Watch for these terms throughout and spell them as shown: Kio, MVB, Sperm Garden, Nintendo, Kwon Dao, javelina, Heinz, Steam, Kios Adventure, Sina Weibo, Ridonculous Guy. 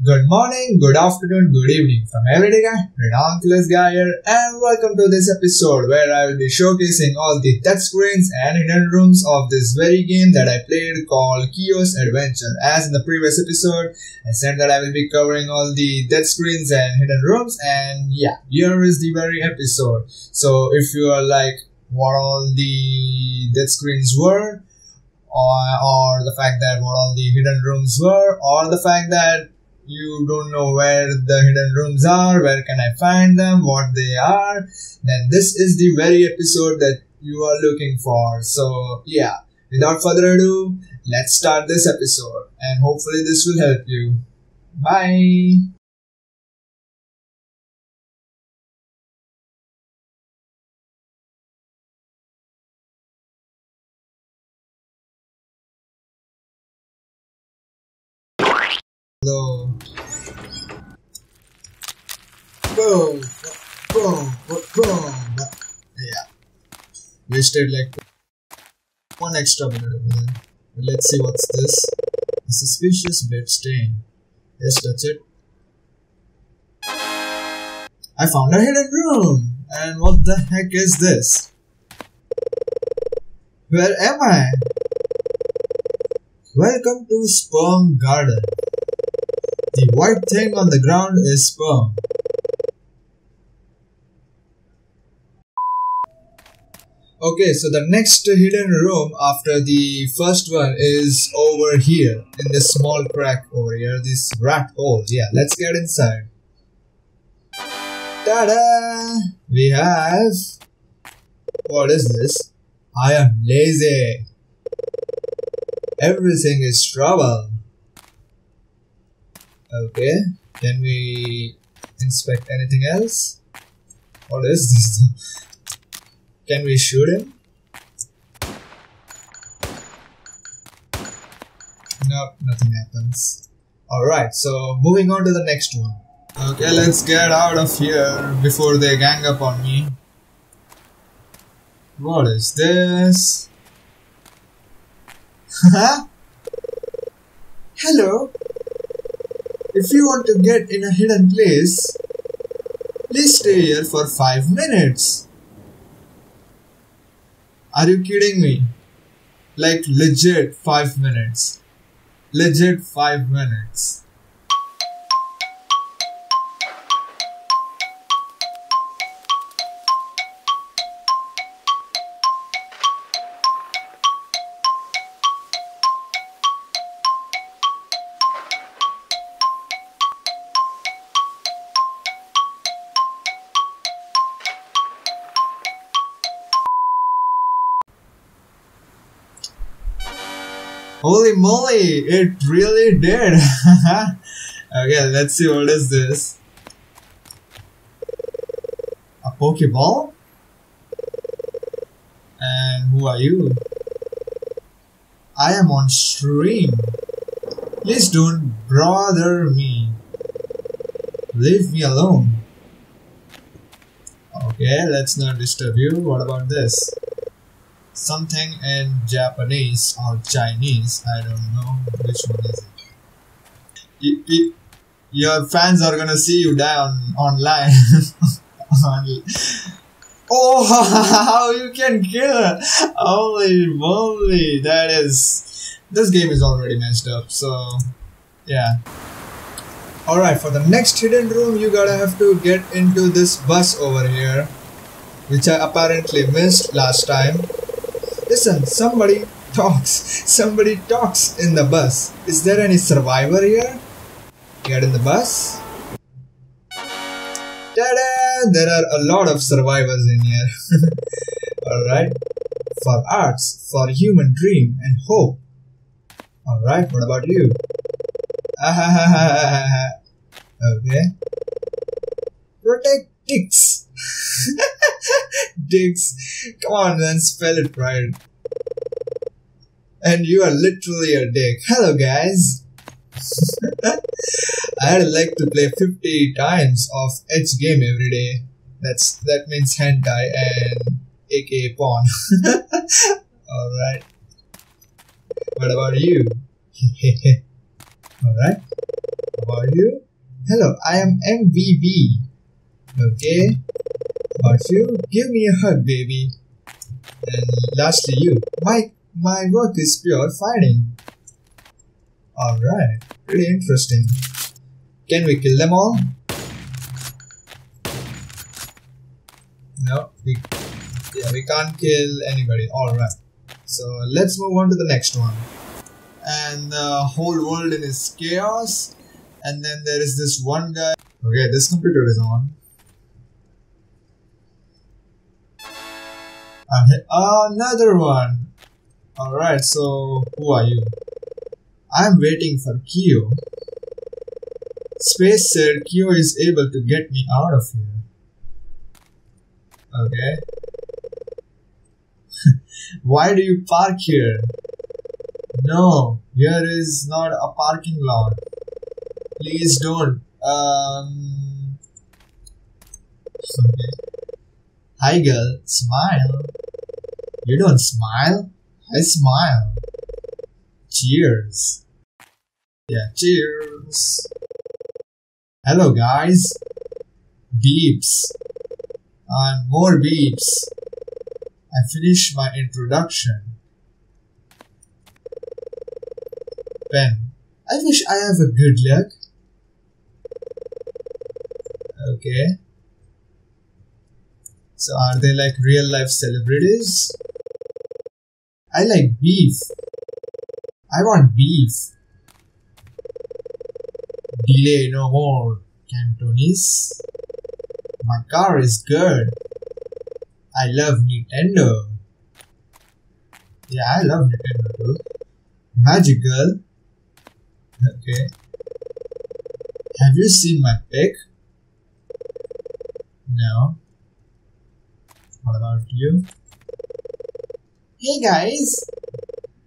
Good morning, good afternoon, good evening from Everyday Guy, Ridonculous Guy here, and welcome to this episode where I will be showcasing all the touchscreens and hidden rooms of this very game that I played called Kios Adventure. As in the previous episode, I said that I will be covering all the touchscreens and hidden rooms, and yeah, here is the very episode. So if you are like what all the touchscreens were, or the fact that what all the hidden rooms were, or the fact that you don't know where the hidden rooms are, where can I find them, what they are, then this is the very episode that you are looking for. So yeah, without further ado, let's start this episode and hopefully this will help you. Bye! Hello. Boom! Boom! Boom! Yeah. Wasted like one extra minute over there. But let's see what's this. A suspicious blood stain. Yes, that's it. I found a hidden room! And what the heck is this? Where am I? Welcome to Sperm Garden. The white thing on the ground is sperm. Okay, so the next hidden room after the first one is over here, in this small crack over here, this rat hole. Yeah, let's get inside. Ta-da! We have... What is this? I am lazy. Everything is trouble. Okay, can we inspect anything else? What is this? Can we shoot him? Nope, nothing happens. Alright, so moving on to the next one. Okay, let's get out of here before they gang up on me. What is this? Haha! Hello! If you want to get in a hidden place, please stay here for 5 minutes. Are you kidding me? Like legit 5 minutes. Legit 5 minutes. Holy moly, it really did. Okay, let's see, what is this? A Pokeball? And who are you? I am on stream. Please don't bother me. Leave me alone. Okay, let's not disturb you. What about this? Something in Japanese or Chinese, I don't know which one is it. Your fans are gonna see you down online. Oh, how you can kill her! Holy moly, that is... This game is already messed up, so... Yeah. Alright, for the next hidden room, you gotta have to get into this bus over here, which I apparently missed last time. Listen, somebody talks in the bus. Is there any survivor here? Get in the bus. Ta-da! There are a lot of survivors in here. Alright. For arts, for human dream and hope. Alright, what about you? Okay. Protect dicks. Dicks. Come on, man, spell it right. And you are literally a dick. Hello, guys. I'd like to play 50 times of each game every day. That means hentai and aka porn. Alright. What about you? Alright. How about you? Hello, I am MVB. Okay. How about you? Give me a hug, baby. And lastly, you. My work is pure fighting. Alright, really interesting. Can we kill them all? No, we can't kill anybody. Alright, so let's move on to the next one. And the whole world in is chaos. And then there is this one guy. Okay, this computer is on. And another one. Alright, so who are you? I'm waiting for Kyo. Space said Kyo is able to get me out of here. Okay. Why do you park here? No, here is not a parking lot. Please don't. Okay. Hi girl, smile. You don't smile? I smile. Cheers. Yeah, cheers. Hello guys. Beeps. And more beeps. I finished my introduction. Pen. I wish I have a good luck. Okay. So are they like real life celebrities? I like beef. I want beef. Delay no more, Cantonese. My car is good. I love Nintendo. Yeah, I love Nintendo too. Magic girl. Okay. Have you seen my pic? No. What about you? Hey guys.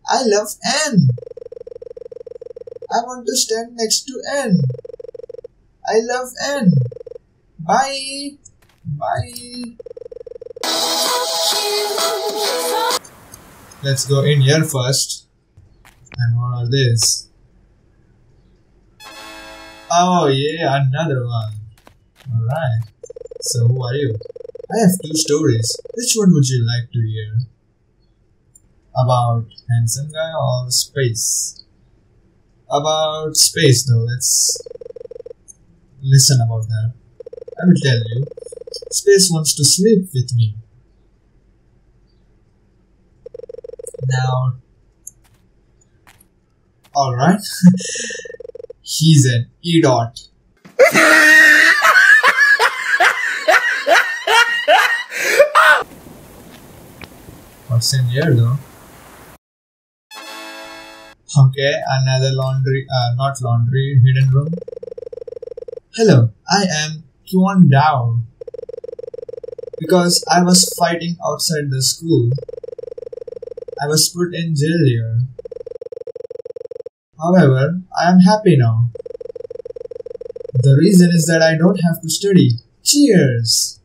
I love N. I want to stand next to N. I love N. Bye. Bye. Let's go in here first. And what are these? Oh yeah, another one. Alright. So who are you? I have two stories. Which one would you like to hear? About handsome guy or space? About space though, let's listen about that. I will tell you. Space wants to sleep with me. Now, alright. He's an idiot. What's in here though? Okay, another laundry, not laundry, hidden room. Hello, I am Kwon Dao. Because I was fighting outside the school, I was put in jail here. However, I am happy now. The reason is that I don't have to study. Cheers!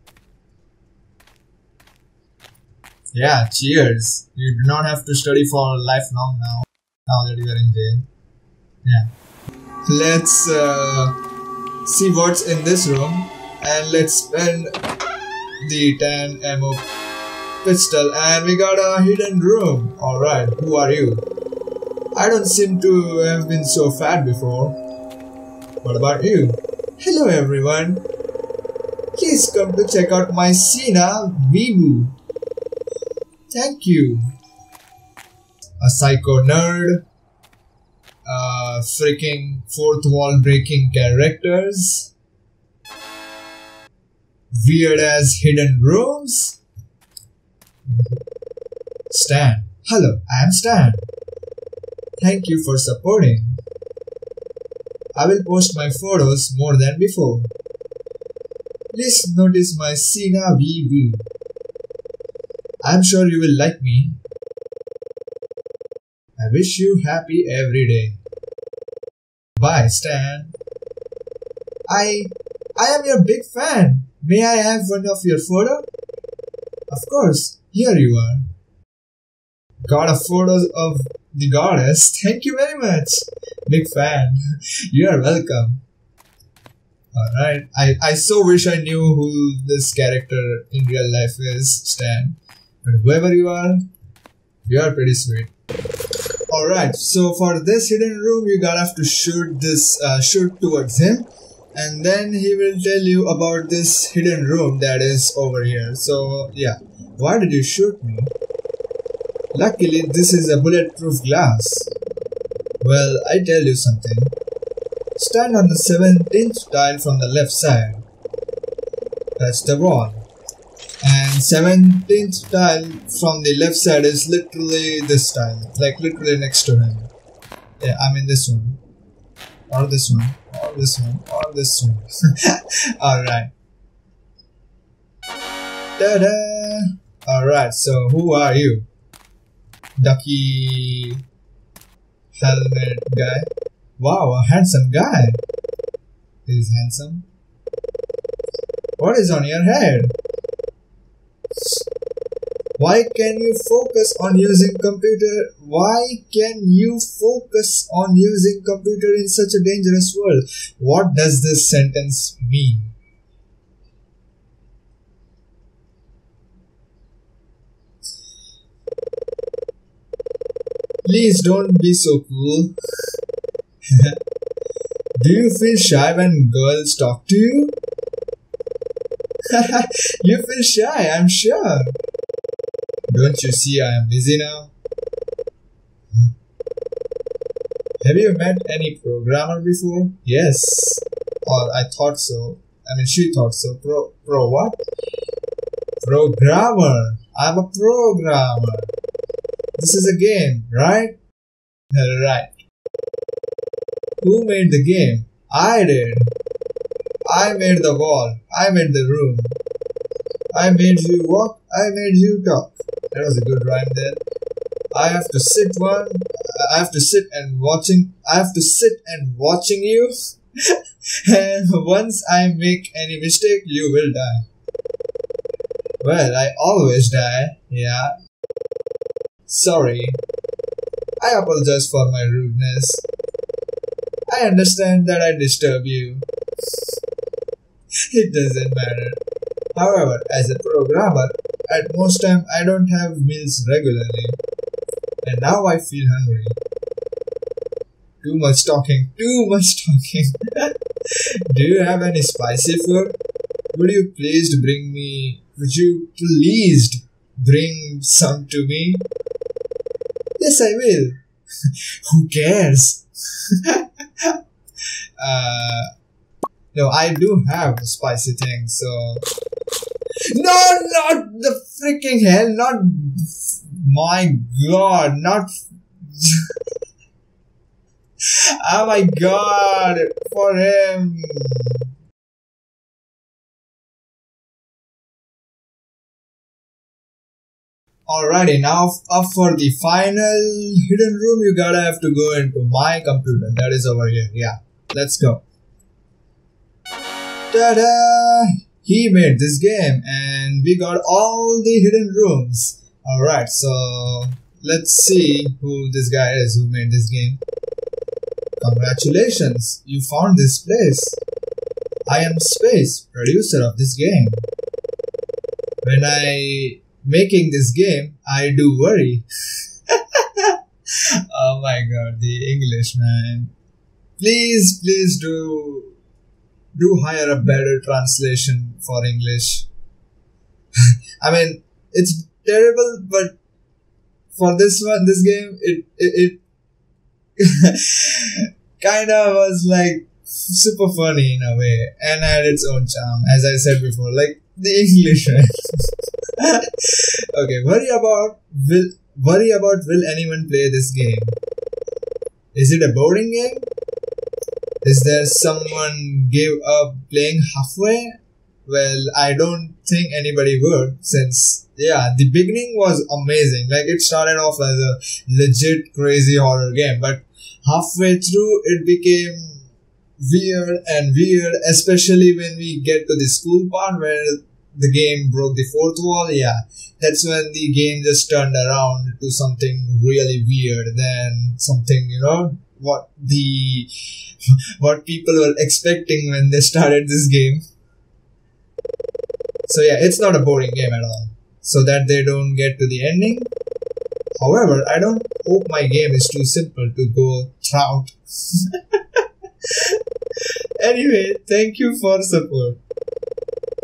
Yeah, cheers. You do not have to study for lifelong now. Now that you are in jail. Yeah. Let's see what's in this room. And let's spend the 10 ammo pistol. And we got a hidden room. Alright, who are you? I don't seem to have been so fat before. What about you? Hello everyone. Please come to check out my Sina Weibo. Thank you. A psycho nerd, freaking fourth wall breaking characters, weird ass hidden rooms. Stan. Hello, I am Stan. Thank you for supporting. I will post my photos more than before. Please notice my Sina Weibo. I am sure you will like me. I wish you happy every day. Bye Stan. I am your big fan. May I have one of your photo? Of course, here you are. Got a photo of The goddess, thank you very much. Big fan. You are welcome. Alright, I so wish I knew who this character in real life is, Stan. But whoever you are pretty sweet. Alright, so for this hidden room, you gotta have to shoot this, shoot towards him. And then he will tell you about this hidden room that is over here. So, yeah. Why did you shoot me? Luckily, this is a bulletproof glass. Well, I tell you something. Stand on the 17th tile from the left side. Touch the wall. And 17th tile from the left side is literally this tile. Like literally next to him. Yeah, I mean this one. Or this one. Or this one. Or this one. Alright. Ta-da! Alright, so who are you? Ducky... helmet guy. Wow, a handsome guy. He's handsome. What is on your head? Why can you focus on using computer? Why can you focus on using computer in such a dangerous world? What does this sentence mean? Please don't be so cool. Do you feel shy when girls talk to you? You feel shy, I'm sure. Don't you see I am busy now? Have you met any programmer before? Yes. Or I thought so. I mean, she thought so. Pro what? Programmer. I'm a programmer. This is a game, right? Right. Who made the game? I did. I made the wall. I made the room. I made you walk. I made you talk. That was a good rhyme there. I have to sit and watching. I have to sit and watching you. And once I make any mistake, you will die. Well, I always die. Yeah. Sorry. I apologize for my rudeness. I understand that I disturb you. It doesn't matter. However, as a programmer, at most time I don't have meals regularly. And now I feel hungry. Too much talking. Too much talking. Do you have any spicy food? Would you please bring some to me? Yes, I will. Who cares? No, I do have spicy things, so... No, not the freaking hell, not... My god, not... Oh my god, for him. Alrighty, now up for the final hidden room, you gotta have to go into my computer. That is over here. Yeah, let's go. Ta-da! He made this game and we got all the hidden rooms. Alright, so let's see who this guy is who made this game. Congratulations, you found this place. I am Space, producer of this game. When I... making this game, I do worry. Oh my god, the English, man. Please, please do hire a better translation for English. I mean, it's terrible, but for this one, this game, it kind of was like super funny in a way and had its own charm, as I said before, like the English, man. Okay, will anyone play this game? Is it a boring game? Is there someone gave up playing halfway? Well, I don't think anybody would, since yeah, the beginning was amazing. Like it started off as a legit crazy horror game, but halfway through it became weird and weird, especially when we get to the school part where the game broke the fourth wall, yeah, that's when the game just turned around to something really weird than something, you know, what people were expecting when they started this game. So yeah, it's not a boring game at all. So that they don't get to the ending. However, I don't hope my game is too simple to go throughout. Anyway, thank you for support.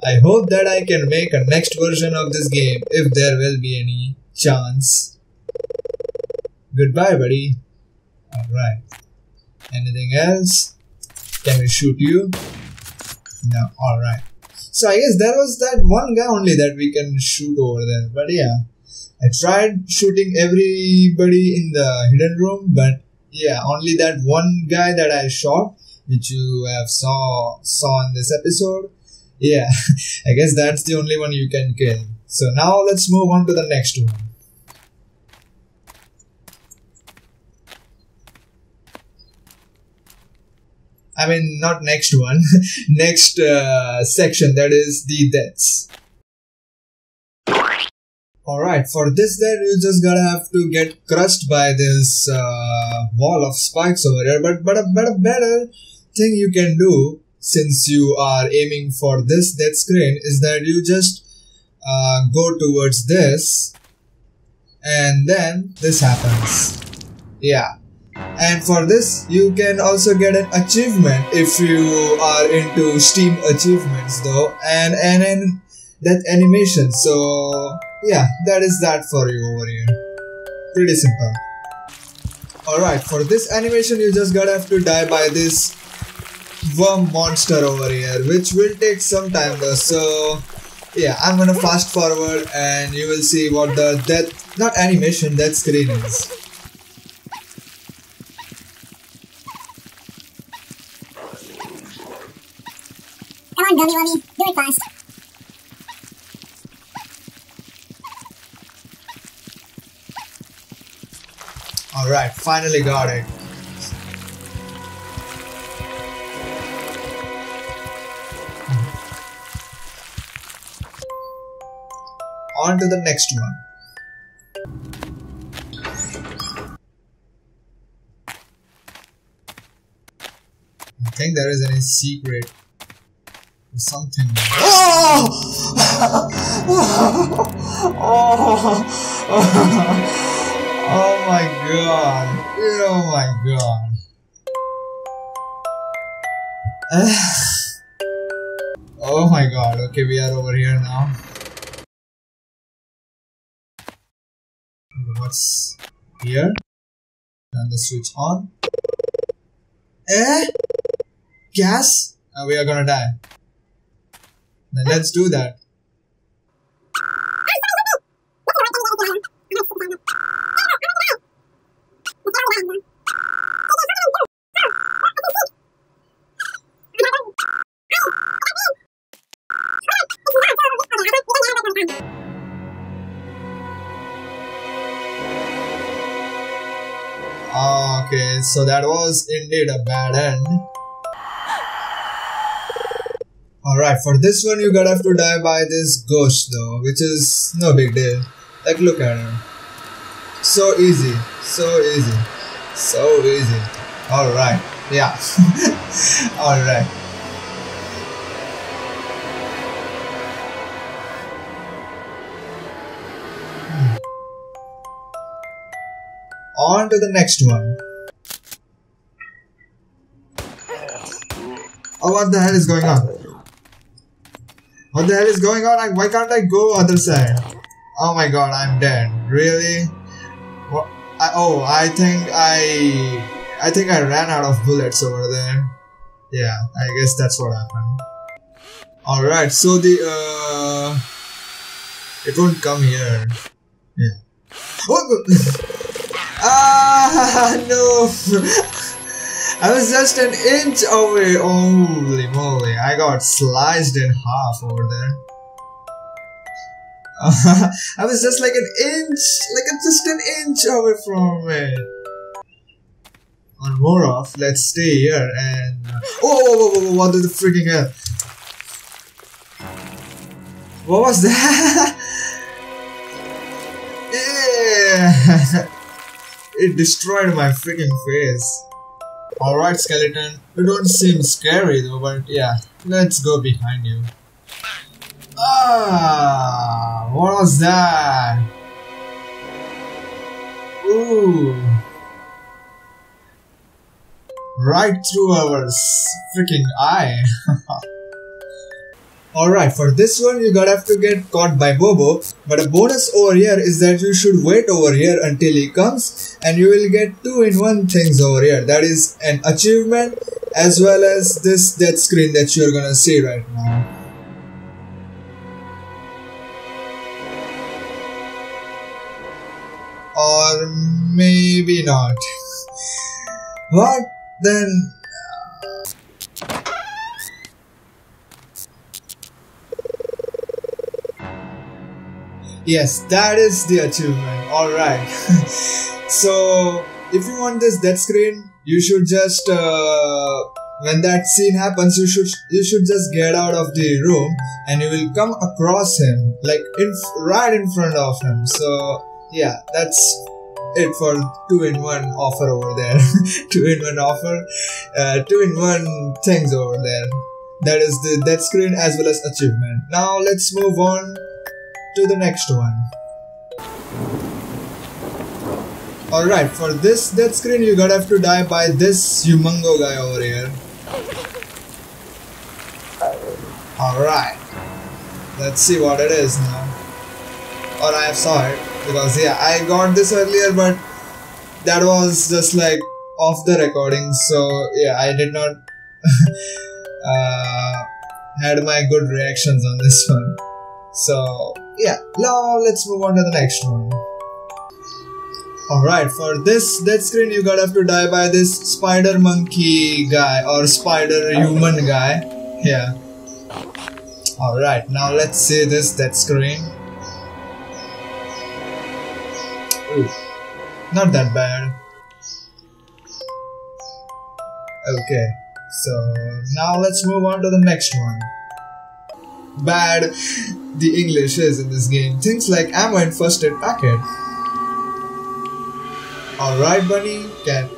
I hope that I can make a next version of this game if there will be any chance. Goodbye, buddy. Alright. Anything else? Can we shoot you? No, alright. So I guess there was that one guy only that we can shoot over there. But yeah, I tried shooting everybody in the hidden room, but yeah, only that one guy that I shot, which you have saw in this episode. Yeah, I guess that's the only one you can kill. So now let's move on to the next one. I mean, not next one, next section, that is the deaths. Alright, for this death, you just gotta have to get crushed by this wall of spikes over here. But a better thing you can do, since you are aiming for this death screen, is that you just go towards this, and then this happens. Yeah. And for this, you can also get an achievement if you are into Steam achievements though, and that animation. So yeah, that is that for you over here. Pretty simple. Alright, for this animation, you just gotta have to die by this worm monster over here, which will take some time though. So yeah, I'm gonna fast forward and you will see what the death, not animation, death screen is. Come on, dummy, do it fast. Alright, finally got it. On to the next one. I think there is any secret. Something. Oh! Oh my god. Oh my god. Oh my god. Okay, we are over here now. What's here? Turn the switch on. Eh? Gas? Now we are gonna die. Then let's do that. Okay, so that was indeed a bad end. Alright, for this one you gotta have to die by this ghost though, which is no big deal. Like, look at her. So easy, so easy, so easy. Alright, yeah. Alright. On to the next one. Oh, what the hell is going on? What the hell is going on? Why can't I go other side? Oh my god, I'm dead. Really? What? I think I ran out of bullets over there. Yeah, I guess that's what happened. Alright, so the it won't come here. Yeah. Oh! Ah no! I was just an inch away. Holy moly, I got sliced in half over there. I was just like an inch, just an inch away from it. One more off, let's stay here and... oh, what the freaking hell? What was that? Yeah. It destroyed my freaking face. Alright, skeleton. You don't seem scary though, but yeah. Let's go behind you. Ah, what was that? Ooh. Right through our freaking eye. Alright, for this one you gotta have to get caught by Bobo, but a bonus over here is that you should wait over here until he comes and you will get 2-in-1 things over here. That is an achievement as well as this death screen that you're gonna see right now. Or maybe not. What? Then... yes, that is the achievement. Alright. So, if you want this death screen, you should just... when that scene happens, you should just get out of the room and you will come across him. Like, right in front of him. So, yeah, that's... it for 2-in-1 offer over there. 2-in-1 offer, 2-in-1 things over there. That is the death screen as well as achievement. Now let's move on to the next one. Alright, for this death screen you gotta have to die by this humongo guy over here. Alright, let's see what it is now. Or I have saw it. Because yeah, I got this earlier, but that was just like off the recording, so yeah, I did not had my good reactions on this one. So yeah, now let's move on to the next one. Alright, for this death screen you gotta have to die by this spider monkey guy or spider human guy. Yeah. Alright, now let's see this death screen. Ooh, not that bad. Okay, so now let's move on to the next one. Bad the English is in this game. Things like ammo and first aid packet. Alright, bunny. Cat.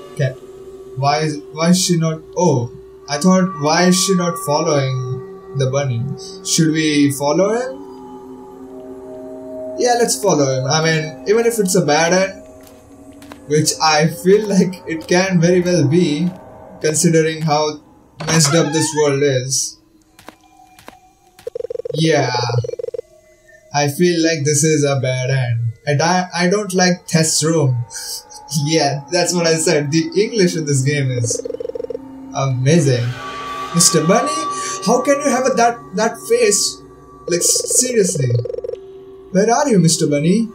Why is she not... oh, I thought why is she not following the bunny? Should we follow him? Yeah, let's follow him. I mean, even if it's a bad end, which I feel like it can very well be, considering how messed up this world is. Yeah, I feel like this is a bad end. And I don't like test room. Yeah, that's what I said. The English in this game is amazing. Mr. Bunny, how can you have that face? Like, seriously. Where are you, Mr. Bunny?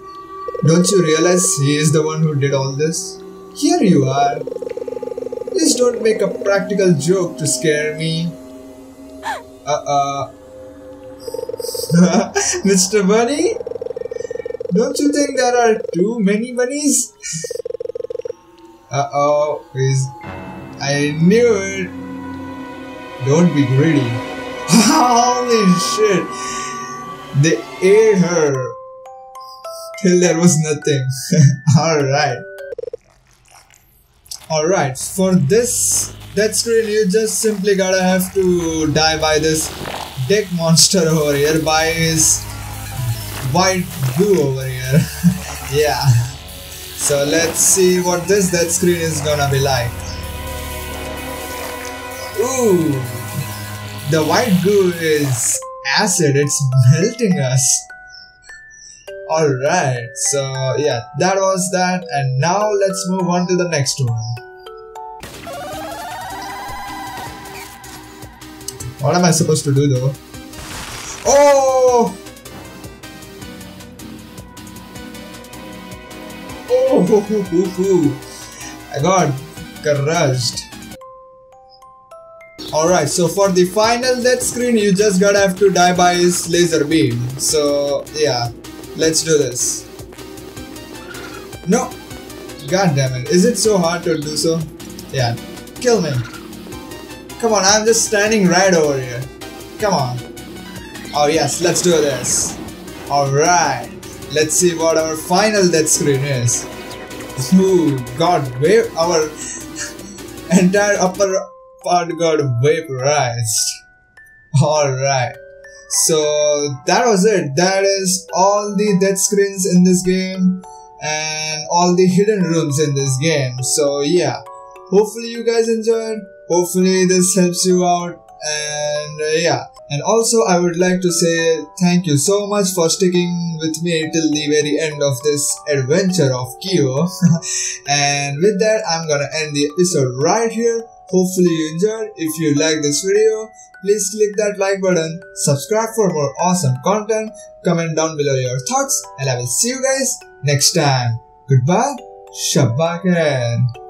Don't you realize he is the one who did all this? Here you are. Please don't make a practical joke to scare me. Mr. Bunny? Don't you think there are too many bunnies? Uh-oh. I knew it. Don't be greedy. Holy shit. They ate her till there was nothing. Alright. Alright, for this death screen you just simply gotta have to die by this dick monster over here, by his white goo over here. Yeah. So let's see what this death screen is gonna be like. Ooh. The white goo is acid, it's melting us. Alright, so yeah, that was that, and now let's move on to the next one. What am I supposed to do though? Oh! Oh! Hoo, hoo, hoo, hoo. I got crushed. Alright, so for the final death screen, you just gotta have to die by his laser beam. So, yeah, let's do this. No! God damn it, is it so hard to do so? Yeah, kill me. Come on, I'm just standing right over here. Come on. Oh yes, let's do this. Alright, let's see what our final death screen is. Ooh, God, wave, our entire upper part got vaporized. Alright, so that was it. That is all the death screens in this game and all the hidden rooms in this game. So yeah, hopefully you guys enjoyed. Hopefully this helps you out. And yeah, and also I would like to say thank you so much for sticking with me till the very end of this adventure of Kio. And with that, I'm gonna end the episode right here. Hopefully you enjoyed. If you like this video, please click that like button, subscribe for more awesome content, comment down below your thoughts, and I will see you guys next time. Goodbye, Shabba Khair.